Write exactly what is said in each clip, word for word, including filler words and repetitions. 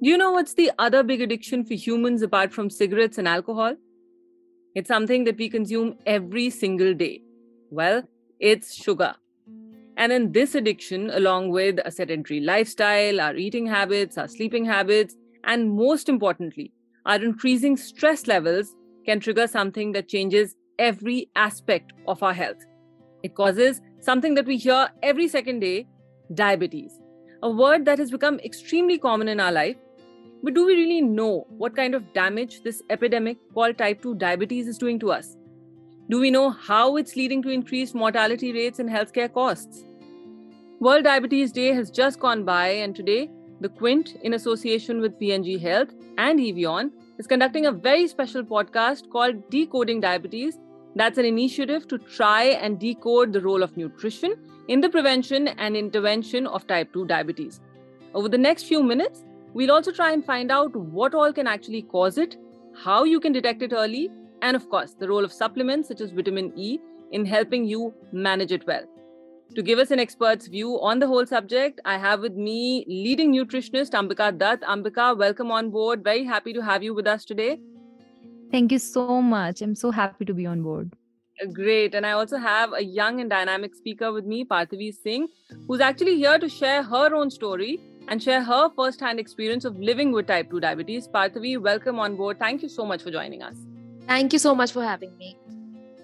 You know what's the other big addiction for humans apart from cigarettes and alcohol? It's something that we consume every single day. Well, it's sugar. And in this addiction, along with a sedentary lifestyle, our eating habits, our sleeping habits, and most importantly, our increasing stress levels can trigger something that changes every aspect of our health. It causes something that we hear every second day, diabetes, a word that has become extremely common in our life. But do we really know what kind of damage this epidemic called type two diabetes is doing to us? Do we know how it's leading to increased mortality rates and healthcare costs? World Diabetes Day has just gone by, and today, The Quint, in association with P N G Health and Evion, is conducting a very special podcast called Decoding Diabetes. That's an initiative to try and decode the role of nutrition in the prevention and intervention of type two diabetes. Over the next few minutes, we'll also try and find out what all can actually cause it, how you can detect it early, and of course, the role of supplements such as vitamin E in helping you manage it well. To give us an expert's view on the whole subject, I have with me leading nutritionist Ambika Dutt. Ambika, welcome on board. Very happy to have you with us today. Thank you so much. I'm so happy to be on board. Great. And I also have a young and dynamic speaker with me, Parthavi Singh, who's actually here to share her own story and share her first-hand experience of living with type two diabetes. Parthavi, welcome on board. Thank you so much for joining us. Thank you so much for having me.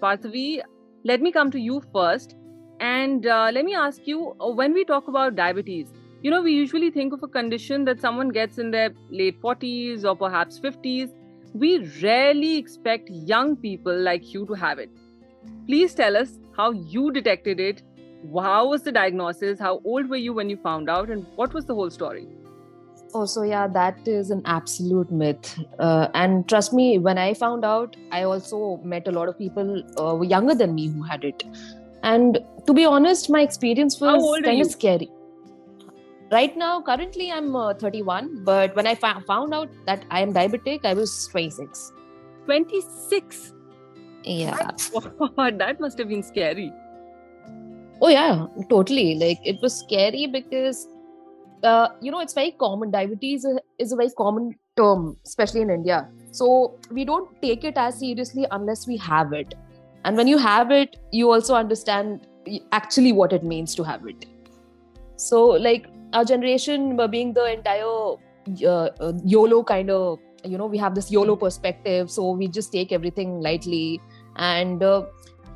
Parthavi, let me come to you first. And uh, let me ask you, when we talk about diabetes, you know, we usually think of a condition that someone gets in their late forties or perhaps fifties. We rarely expect young people like you to have it. Please tell us how you detected it. How was the diagnosis? How old were you when you found out? And what was the whole story? Oh, so yeah, that is an absolute myth. Uh, and trust me, when I found out, I also met a lot of people uh, younger than me who had it. And to be honest, my experience was kind of scary. Right now, currently, I'm uh, thirty-one. But when I fa- found out that I am diabetic, I was twenty-six. twenty-six? Yeah. God, that must have been scary. Oh, yeah, totally. Like, it was scary because, uh, you know, it's very common. Diabetes is a very common term, especially in India. So we don't take it as seriously unless we have it. And when you have it, you also understand actually what it means to have it. So like our generation being the entire uh, YOLO kind of, you know, we have this YOLO perspective. So we just take everything lightly. And uh,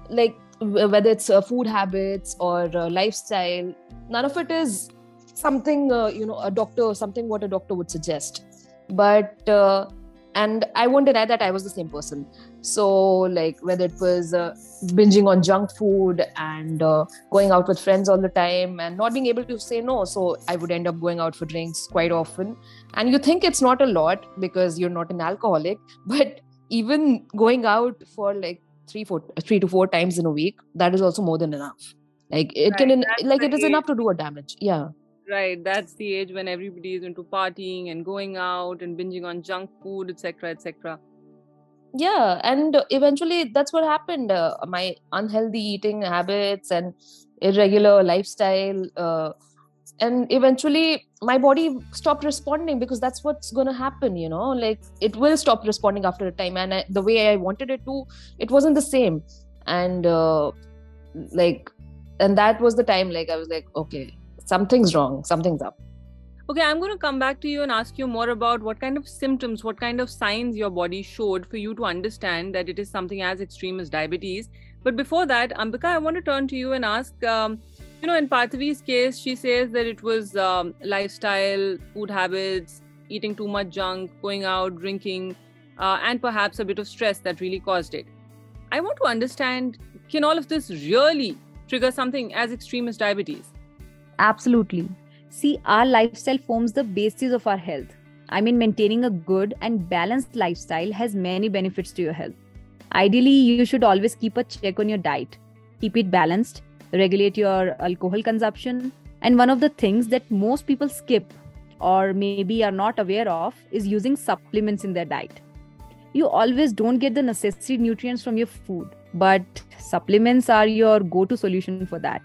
like whether it's uh, food habits or uh, lifestyle, none of it is something, uh, you know, a doctor, something what a doctor would suggest. But uh, and I won't deny that I was the same person. So like whether it was uh, binging on junk food and uh, going out with friends all the time and not being able to say no. So I would end up going out for drinks quite often. And you think it's not a lot because you're not an alcoholic, but even going out for like three, four, three to four times in a week, that is also more than enough. Like it right, can, like it is enough to do a damage. Yeah. Right, that's the age when everybody is into partying and going out and binging on junk food, et cetera, et cetera. Yeah, and eventually that's what happened. Uh, my unhealthy eating habits and irregular lifestyle, uh, and eventually my body stopped responding because that's what's going to happen. You know, like it will stop responding after a time. And I, the way I wanted it to, it wasn't the same. And uh, like, and that was the time. Like I was like, okay. Something's wrong. Something's up. Okay, I'm going to come back to you and ask you more about what kind of symptoms, what kind of signs your body showed for you to understand that it is something as extreme as diabetes. But before that, Ambika, I want to turn to you and ask, um, you know, in Parthavi's case, she says that it was um, lifestyle, food habits, eating too much junk, going out, drinking, uh, and perhaps a bit of stress that really caused it. I want to understand, can all of this really trigger something as extreme as diabetes? Absolutely. See, our lifestyle forms the basis of our health. I mean, maintaining a good and balanced lifestyle has many benefits to your health. Ideally, you should always keep a check on your diet. Keep it balanced, regulate your alcohol consumption. And one of the things that most people skip or maybe are not aware of is using supplements in their diet. You always don't get the necessary nutrients from your food, but supplements are your go-to solution for that.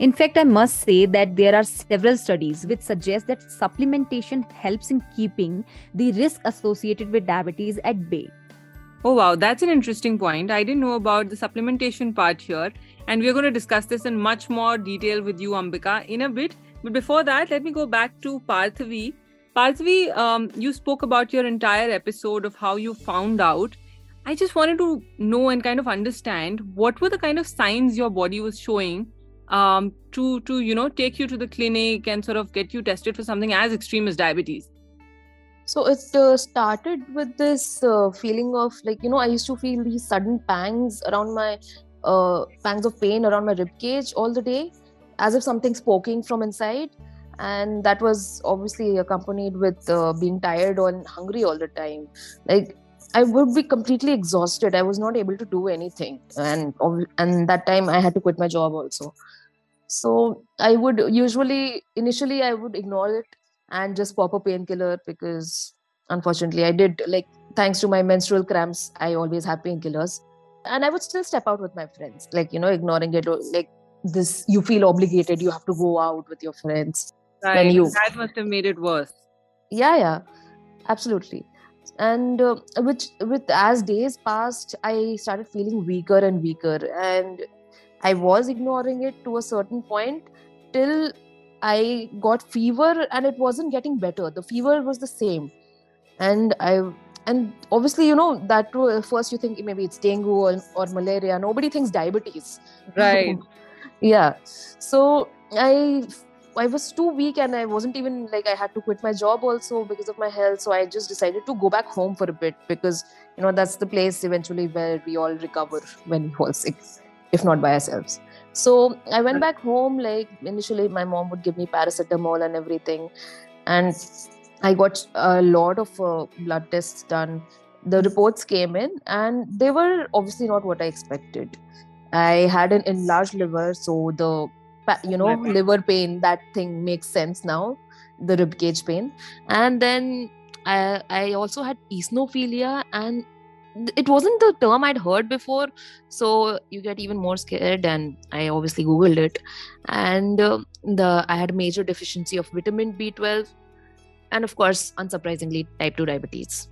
In fact, I must say that there are several studies which suggest that supplementation helps in keeping the risk associated with diabetes at bay. Oh wow, that's an interesting point. I didn't know about the supplementation part here, and we're going to discuss this in much more detail with you, Ambika, in a bit. But before that, let me go back to Parthavi. Parthavi, um, you spoke about your entire episode of how you found out. I just wanted to know and kind of understand what were the kind of signs your body was showing Um, to, to, you know, take you to the clinic and sort of get you tested for something as extreme as diabetes? So it uh, started with this uh, feeling of like, you know, I used to feel these sudden pangs around my, uh, pangs of pain around my ribcage all the day, as if something's poking from inside. And that was obviously accompanied with uh, being tired and hungry all the time. Like, I would be completely exhausted. I was not able to do anything. And, and that time I had to quit my job also. So I would usually, initially I would ignore it and just pop a painkiller, because unfortunately I did, like, thanks to my menstrual cramps, I always have painkillers. And I would still step out with my friends, like, you know, ignoring it, or like this, you feel obligated, you have to go out with your friends. Right, you... that must have made it worse. Yeah, yeah, absolutely. And uh, which, with as days passed, I started feeling weaker and weaker, and I was ignoring it to a certain point till I got fever, and it wasn't getting better. The fever was the same. And I, and obviously, you know, that first you think maybe it's dengue or, or malaria. Nobody thinks diabetes. Right. Yeah. So I, I was too weak, and I wasn't even like, I had to quit my job also because of my health. So I just decided to go back home for a bit, because, you know, that's the place eventually where we all recover when we fall sick, if not by ourselves. So I went back home. Like, initially my mom would give me paracetamol and everything. And I got a lot of uh, blood tests done. The reports came in, and they were obviously not what I expected. I had an enlarged liver. So the, you know, liver, liver pain, that thing makes sense now, the ribcage pain. And then I, I also had eosinophilia, and it wasn't the term I'd heard before, so you get even more scared. And I obviously googled it, and uh, the I had major deficiency of vitamin B twelve, and of course, unsurprisingly, type two diabetes.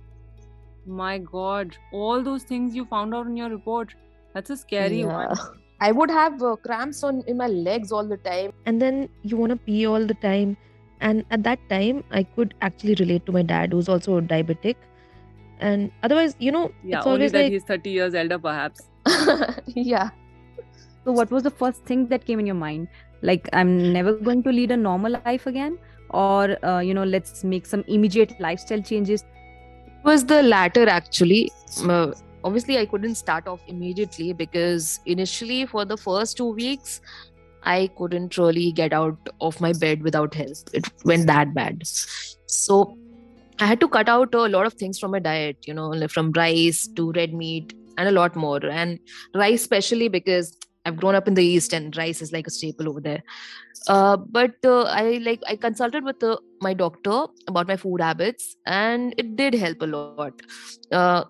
My God, all those things you found out in your report. That's a scary yeah. one. I would have uh, cramps on in my legs all the time, and then you want to pee all the time. And at that time, I could actually relate to my dad, who's also diabetic. And otherwise, you know, yeah, it's only that, like, he's thirty years elder, perhaps. Yeah. So, what was the first thing that came in your mind? Like, I'm never going to lead a normal life again, or uh, you know, let's make some immediate lifestyle changes. It was the latter, actually. Uh, obviously, I couldn't start off immediately, because initially, for the first two weeks, I couldn't really get out of my bed without help. It went that bad. So I had to cut out a lot of things from my diet, you know, like from rice to red meat and a lot more. And rice especially, because I've grown up in the East and rice is like a staple over there. Uh, but uh, I like I consulted with uh, my doctor about my food habits, and it did help a lot. Uh,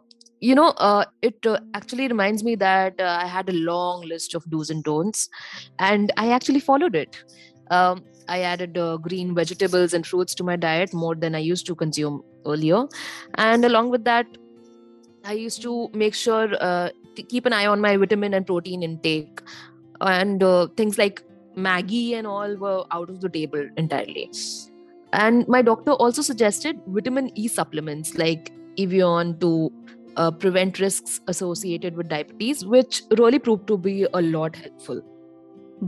you know, uh, it uh, actually reminds me that uh, I had a long list of do's and don'ts, and I actually followed it. Um, I added uh, green vegetables and fruits to my diet more than I used to consume earlier. And along with that, I used to make sure uh, to keep an eye on my vitamin and protein intake. And uh, things like Maggi and all were out of the table entirely. And my doctor also suggested vitamin E supplements like Evion to uh, prevent risks associated with diabetes, which really proved to be a lot helpful.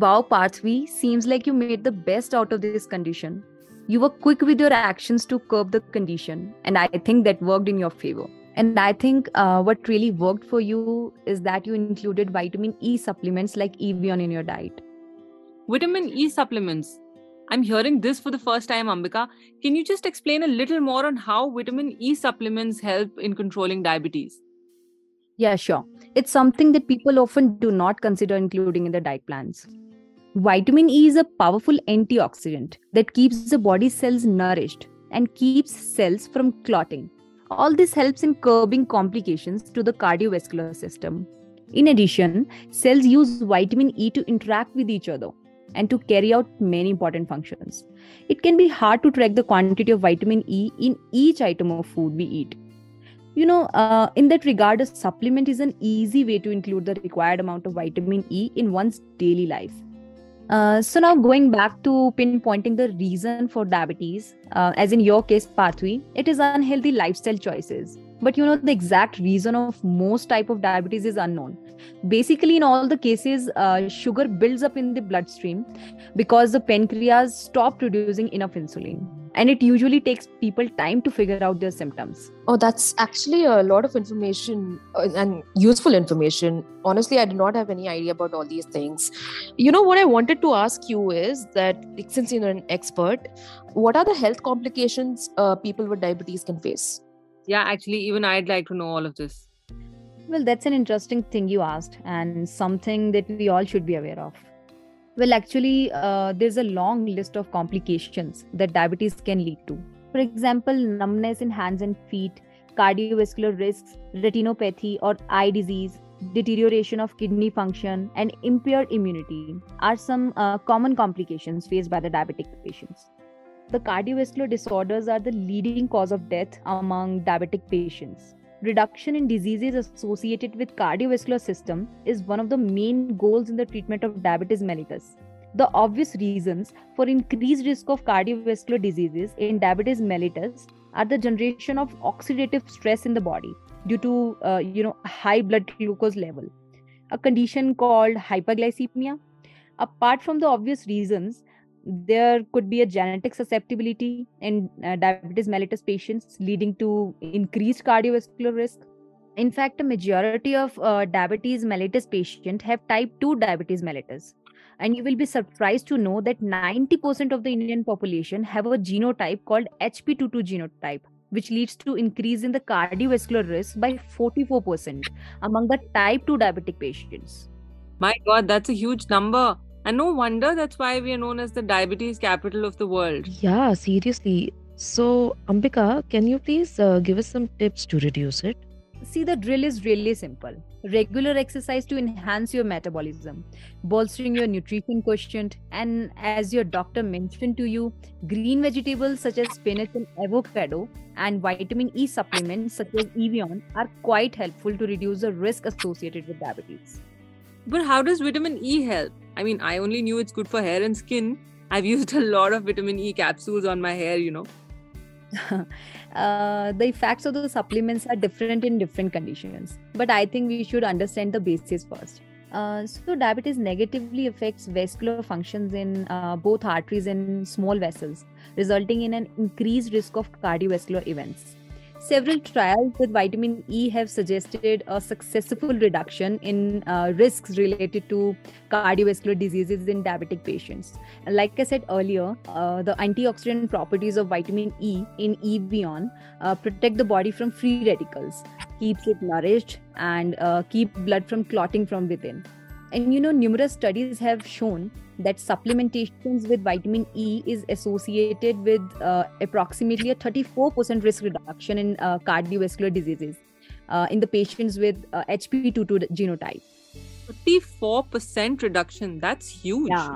Wow, Parthavi, seems like you made the best out of this condition. You were quick with your actions to curb the condition, and I think that worked in your favor. And I think uh, what really worked for you is that you included vitamin E supplements like Evion in your diet. Vitamin E supplements. I'm hearing this for the first time, Ambika. Can you just explain a little more on how vitamin E supplements help in controlling diabetes? Yeah, sure. It's something that people often do not consider including in their diet plans. Vitamin E is a powerful antioxidant that keeps the body cells nourished and keeps cells from clotting. All this helps in curbing complications to the cardiovascular system. In addition, cells use vitamin E to interact with each other, and to carry out many important functions. It can be hard to track the quantity of vitamin E in each item of food we eat. You know, uh, in that regard, a supplement is an easy way to include the required amount of vitamin E in one's daily life. Uh, so now going back to pinpointing the reason for diabetes, uh, as in your case, Parthavi, it is unhealthy lifestyle choices. But you know, the exact reason of most type of diabetes is unknown. Basically, in all the cases, uh, sugar builds up in the bloodstream because the pancreas stop producing enough insulin. And it usually takes people time to figure out their symptoms. Oh, that's actually a lot of information uh, and useful information. Honestly, I did not have any idea about all these things. You know, what I wanted to ask you is that, since you're an expert, what are the health complications uh, people with diabetes can face? Yeah, actually, even I'd like to know all of this. Well, that's an interesting thing you asked and something that we all should be aware of. Well, actually, uh, there's a long list of complications that diabetes can lead to. For example, numbness in hands and feet, cardiovascular risks, retinopathy or eye disease, deterioration of kidney function, and impaired immunity are some uh, common complications faced by the diabetic patients. The cardiovascular disorders are the leading cause of death among diabetic patients. Reduction in diseases associated with cardiovascular system is one of the main goals in the treatment of diabetes mellitus. The obvious reasons for increased risk of cardiovascular diseases in diabetes mellitus are the generation of oxidative stress in the body due to uh, you know, high blood glucose level, a condition called hyperglycemia. Apart from the obvious reasons, there could be a genetic susceptibility in uh, diabetes mellitus patients leading to increased cardiovascular risk. In fact, a majority of uh, diabetes mellitus patients have type two diabetes mellitus. And you will be surprised to know that ninety percent of the Indian population have a genotype called H P twenty-two genotype, which leads to increase in the cardiovascular risk by forty-four percent among the type two diabetic patients. My God, that's a huge number. And no wonder that's why we are known as the diabetes capital of the world. Yeah, seriously. So, Ambika, can you please uh, give us some tips to reduce it? See, the drill is really simple. Regular exercise to enhance your metabolism, bolstering your nutrition quotient, and as your doctor mentioned to you, green vegetables such as spinach and avocado and vitamin E supplements such as Evion are quite helpful to reduce the risk associated with diabetes. But how does vitamin E help? I mean, I only knew it's good for hair and skin. I've used a lot of vitamin E capsules on my hair, you know. uh, the effects of the supplements are different in different conditions. But I think we should understand the basis first. Uh, so, diabetes negatively affects vascular functions in uh, both arteries and small vessels, resulting in an increased risk of cardiovascular events. Several trials with vitamin E have suggested a successful reduction in uh, risks related to cardiovascular diseases in diabetic patients. And like I said earlier, uh, the antioxidant properties of vitamin E in Evion uh, protect the body from free radicals, keeps it nourished, and uh, keep blood from clotting from within. And you know, numerous studies have shown that supplementations with vitamin E is associated with uh, approximately a thirty-four percent risk reduction in uh, cardiovascular diseases uh, in the patients with uh, H P twenty-two genotype. thirty-four percent reduction, that's huge. Yeah.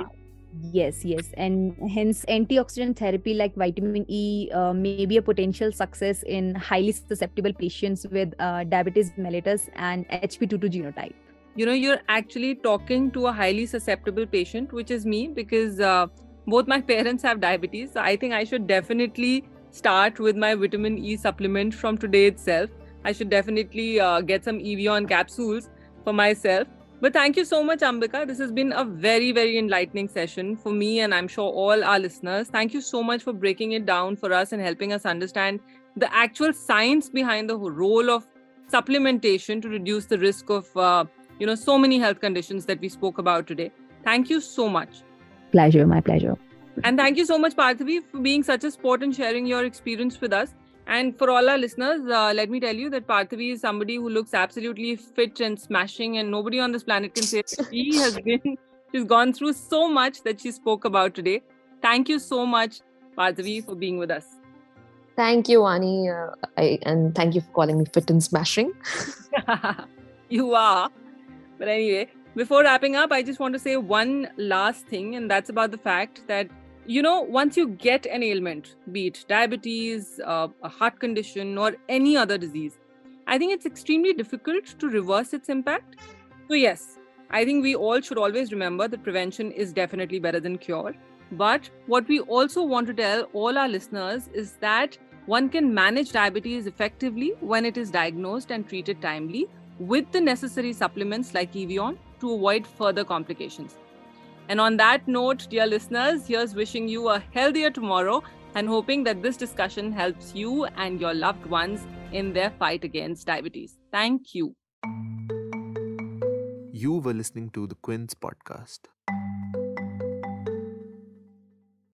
Yes, yes. And hence, antioxidant therapy like vitamin E uh, may be a potential success in highly susceptible patients with uh, diabetes mellitus and H P twenty-two genotype. You know, you're actually talking to a highly susceptible patient, which is me, because uh, both my parents have diabetes. So I think I should definitely start with my vitamin E supplement from today itself. I should definitely uh, get some Evion capsules for myself. But thank you so much, Ambika. This has been a very, very enlightening session for me, and I'm sure all our listeners. Thank you so much for breaking it down for us and helping us understand the actual science behind the role of supplementation to reduce the risk of uh, you know, so many health conditions that we spoke about today. Thank you so much. Pleasure, my pleasure. And thank you so much, Parthavi, for being such a sport and sharing your experience with us. And for all our listeners, uh, let me tell you that Parthavi is somebody who looks absolutely fit and smashing, and nobody on this planet can say that she has been, she's gone through so much that she spoke about today. Thank you so much, Parthavi, for being with us. Thank you, Ani. Uh, I, and thank you for calling me fit and smashing. You are. But anyway, Before wrapping up, I just want to say one last thing, and that's about the fact that, you know, once you get an ailment, be it diabetes, uh, a heart condition, or any other disease, I think it's extremely difficult to reverse its impact. So yes, I think we all should always remember that prevention is definitely better than cure. But what we also want to tell all our listeners is that one can manage diabetes effectively when it is diagnosed and treated timely with the necessary supplements like Evion to avoid further complications. And on that note, dear listeners, here's wishing you a healthier tomorrow and hoping that this discussion helps you and your loved ones in their fight against diabetes. Thank you. You were listening to The Quint's podcast.